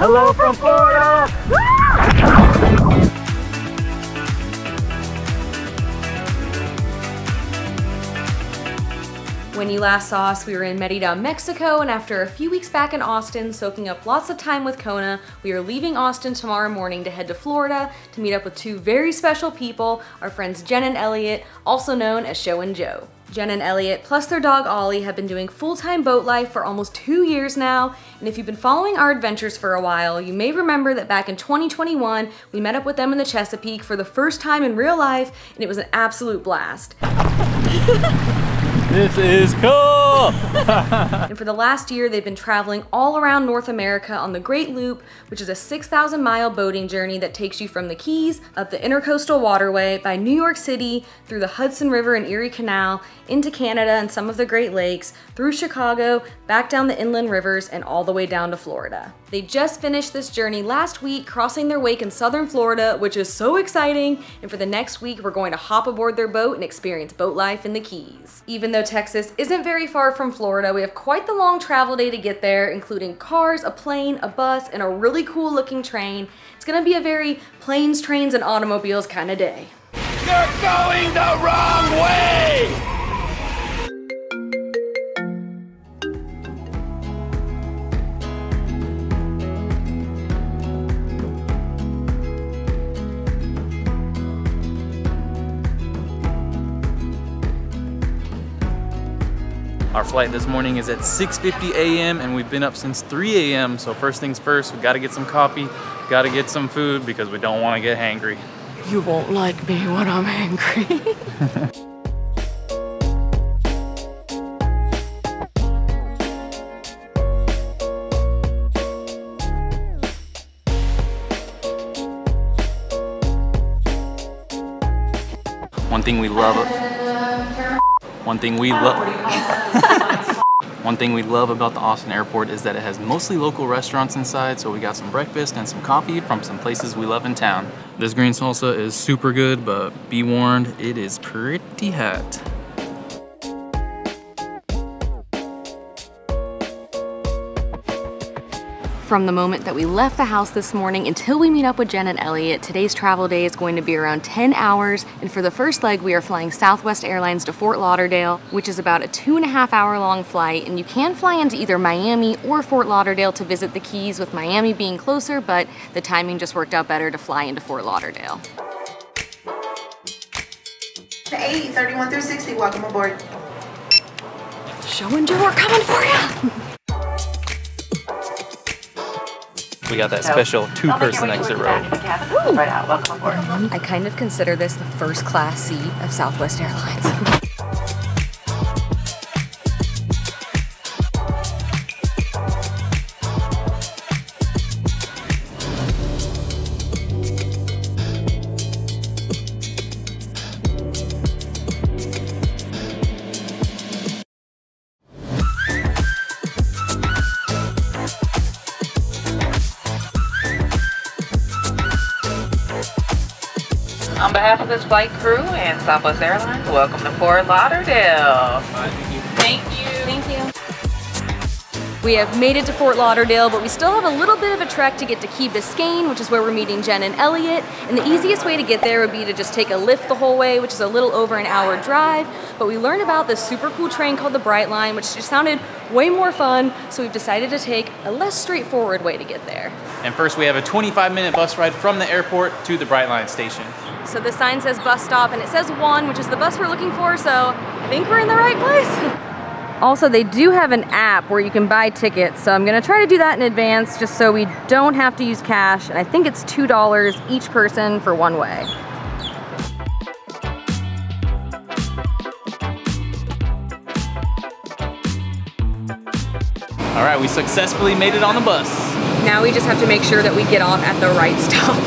Hello from Florida! When you last saw us, we were in Merida, Mexico, and after a few weeks back in Austin, soaking up lots of time with Kona, we are leaving Austin tomorrow morning to head to Florida to meet up with two very special people, our friends Jen and Elliot, also known as Scho and Jo. Jen and Elliot, plus their dog Ollie, have been doing full-time boat life for almost 2 years now, and if you've been following our adventures for a while, you may remember that back in 2021, we met up with them in the Chesapeake for the first time in real life, and it was an absolute blast. This is cool! And for the last year, they've been traveling all around North America on the Great Loop, which is a 6,000 mile boating journey that takes you from the Keys, up the Intercoastal Waterway, by New York City, through the Hudson River and Erie Canal, into Canada and some of the Great Lakes, through Chicago, back down the inland rivers, and all the way down to Florida. They just finished this journey last week, crossing their wake in southern Florida, which is so exciting, and for the next week, we're going to hop aboard their boat and experience boat life in the Keys. Even though Texas isn't very far from Florida, we have quite the long travel day to get there, including cars, a plane, a bus, and a really cool looking train. It's gonna be a very planes, trains, and automobiles kind of day. You're going the wrong way! Our flight this morning is at 6:50 a.m. and we've been up since 3 a.m. So first things first, we gotta get some coffee, gotta get some food because we don't wanna get hangry. You won't like me when I'm hangry. One thing we love about the Austin airport is that it has mostly local restaurants inside, so we got some breakfast and some coffee from some places we love in town. This green salsa is super good, but be warned, it is pretty hot. From the moment that we left the house this morning until we meet up with Jen and Elliot, today's travel day is going to be around 10 hours. And for the first leg, we are flying Southwest Airlines to Fort Lauderdale, which is about a 2.5 hour long flight. And you can fly into either Miami or Fort Lauderdale to visit the Keys, with Miami being closer, but the timing just worked out better to fly into Fort Lauderdale. The 8, 31 through 60, welcome aboard. Scho and Jo are coming for you. We got that special two-person exit row. I kind of consider this the first class seat of Southwest Airlines. On behalf of this flight crew and Southwest Airlines, welcome to Fort Lauderdale. Thank you. Thank you. We have made it to Fort Lauderdale, but we still have a little bit of a trek to get to Key Biscayne, which is where we're meeting Jen and Elliot. And the easiest way to get there would be to just take a Lyft the whole way, which is a little over an hour drive. But we learned about this super cool train called the Brightline, which just sounded way more fun, so we've decided to take a less straightforward way to get there. And first we have a 25-minute bus ride from the airport to the Brightline station. So the sign says bus stop and it says 1, which is the bus we're looking for, so I think we're in the right place. Also, they do have an app where you can buy tickets, so I'm gonna try to do that in advance just so we don't have to use cash, and I think it's $2 each person for one way. All right, we successfully made it on the bus. Now we just have to make sure that we get off at the right stop.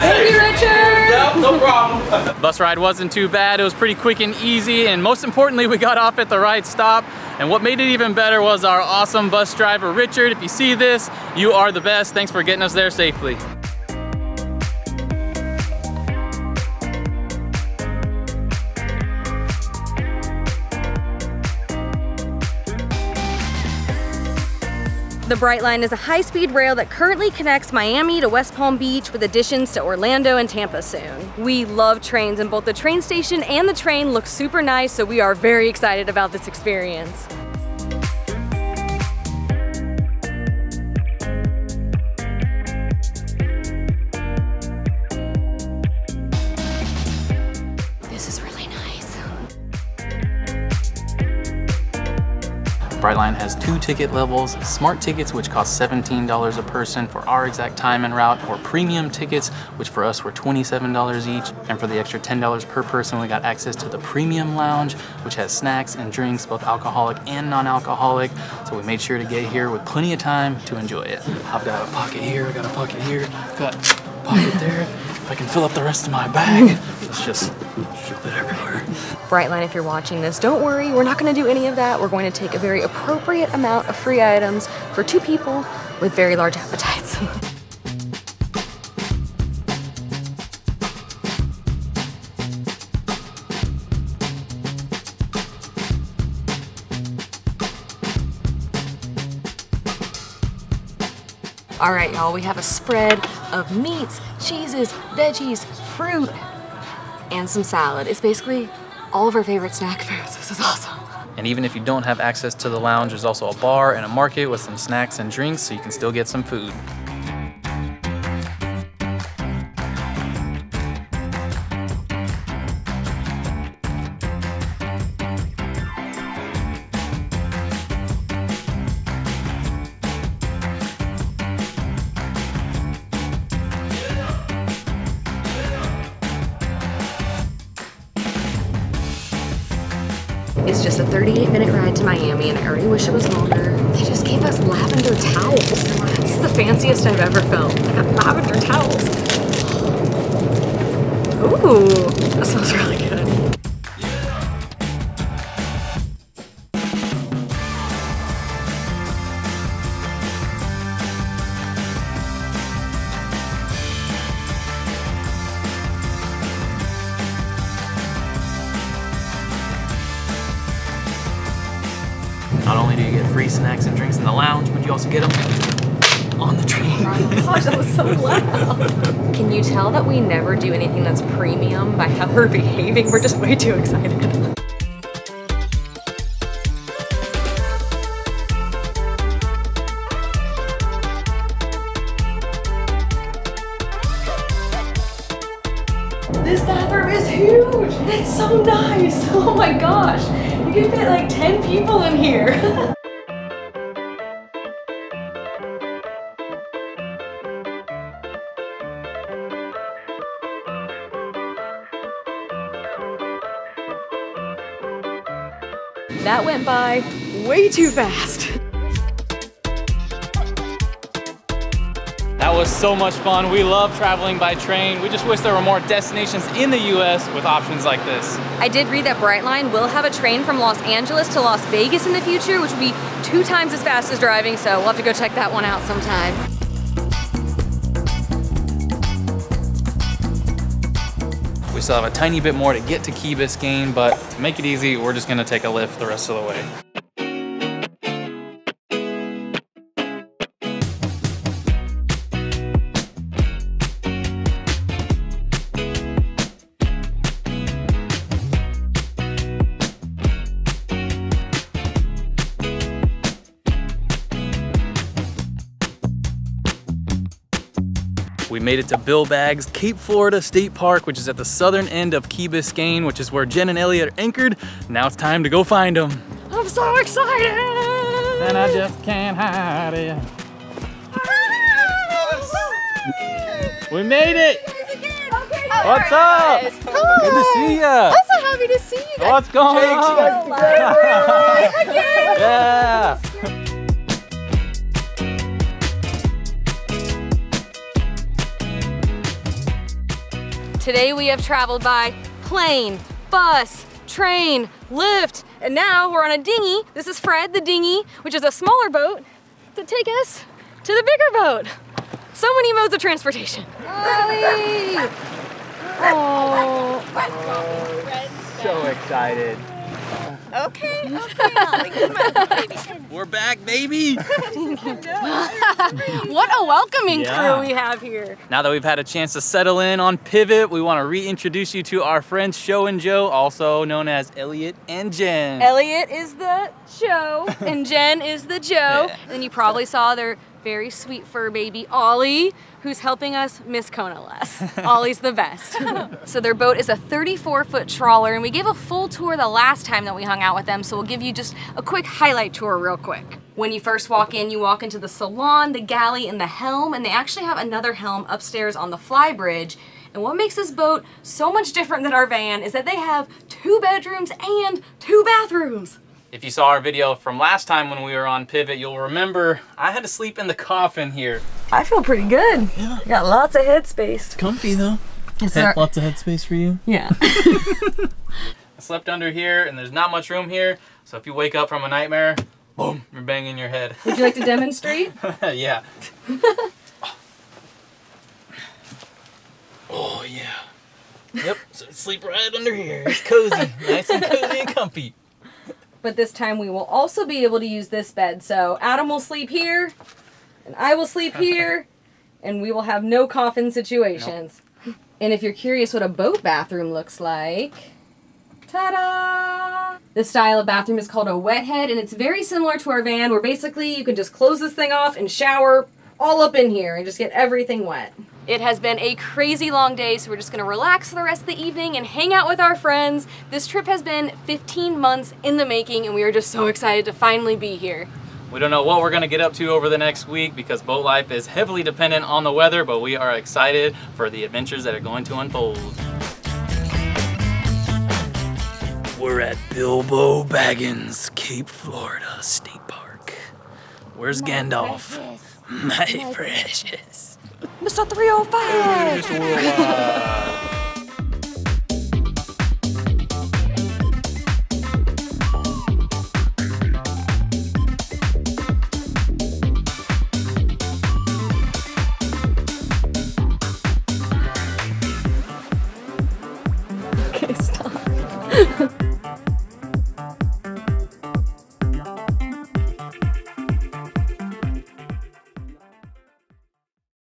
Thank you, Richard! Yep, no problem. Bus ride wasn't too bad. It was pretty quick and easy, and most importantly, we got off at the right stop. And what made it even better was our awesome bus driver, Richard. If you see this, you are the best. Thanks for getting us there safely. The Brightline is a high-speed rail that currently connects Miami to West Palm Beach with additions to Orlando and Tampa soon. We love trains, and both the train station and the train look super nice, so we are very excited about this experience. Brightline has two ticket levels, smart tickets which cost $17 a person for our exact time and route, or premium tickets which for us were $27 each, and for the extra $10 per person we got access to the premium lounge which has snacks and drinks, both alcoholic and non-alcoholic, so we made sure to get here with plenty of time to enjoy it. I've got a pocket here, I got a pocket here, I've got a pocket there, if I can fill up the rest of my bag, let's just shove it everywhere. Brightline, if you're watching this, don't worry, we're not going to do any of that. We're going to take a very appropriate amount of free items for two people with very large appetites. All right, y'all, we have a spread of meats, cheeses, veggies, fruit, and some salad. It's basically all of our favorite snack foods. This is awesome. And even if you don't have access to the lounge, there's also a bar and a market with some snacks and drinks, so you can still get some food. It's just a 38-minute ride to Miami, and I already wish it was longer. They just gave us lavender towels. This is the fanciest I've ever felt. I got lavender towels. Ooh, that smells really good. Not only do you get free snacks and drinks in the lounge, but you also get them on the train. Oh my gosh, that was so loud. Can you tell that we never do anything that's premium by how we're behaving? We're just way too excited. This bathroom is huge. It's so nice. Oh my gosh. You can fit like 10 people in here. That went by way too fast. That was so much fun. We love traveling by train. We just wish there were more destinations in the US with options like this. I did read that Brightline will have a train from Los Angeles to Las Vegas in the future, which will be 2 times as fast as driving, so we'll have to go check that one out sometime. We still have a tiny bit more to get to Key Biscayne, but to make it easy, we're just gonna take a Lyft the rest of the way. We made it to Bill Baggs, Cape Florida State Park, which is at the southern end of Key Biscayne, which is where Jen and Elliot are anchored. Now it's time to go find them. I'm so excited! And I just can't hide it. Hi. We made it! Okay, what's up? Hello. Good to see ya! I'm so happy to see you guys. What's going on? Yeah! Today we have traveled by plane, bus, train, Lyft, and now we're on a dinghy. This is Fred, the dinghy, which is a smaller boat to take us to the bigger boat. So many modes of transportation. Ollie! Oh, so excited. Okay, Ollie, come on, baby. We're back, baby! What a welcoming crew we have here. Now that we've had a chance to settle in on Pivot, we want to reintroduce you to our friends Scho and Jo, also known as Elliot and Jen. Elliot is the Scho and Jen is the Jo. Yeah. And you probably saw their very sweet fur baby, Ollie, who's helping us miss Kona less. Ollie's the best. So their boat is a 34-foot trawler, and we gave a full tour the last time that we hung out with them, so we'll give you just a quick highlight tour real quick. When you first walk in, you walk into the salon, the galley, and the helm, and they actually have another helm upstairs on the fly bridge. And what makes this boat so much different than our van is that they have 2 bedrooms and 2 bathrooms. If you saw our video from last time when we were on Pivot, you'll remember I had to sleep in the coffin here. I feel pretty good. Yeah. Got lots of headspace. It's comfy though. Lots of headspace for you. Yeah. I slept under here and there's not much room here. So if you wake up from a nightmare, boom, you're banging your head. Would you like to demonstrate? Yeah. Oh yeah. Yep, so sleep right under here. It's cozy, nice and cozy and comfy. But this time we will also be able to use this bed. So Adam will sleep here, and I will sleep here, and we will have no coffin situations. Nope. And if you're curious what a boat bathroom looks like, ta-da! This style of bathroom is called a wet head, and it's very similar to our van, where basically you can just close this thing off and shower all up in here and just get everything wet. It has been a crazy long day, so we're just gonna relax for the rest of the evening and hang out with our friends. This trip has been 15 months in the making, and we are just so excited to finally be here. We don't know what we're gonna get up to over the next week because boat life is heavily dependent on the weather, but we are excited for the adventures that are going to unfold. We're at Bill Baggs, Cape Florida State Park. Where's Gandalf? My precious. Mr. 305! Hey, Mr. Okay, stop.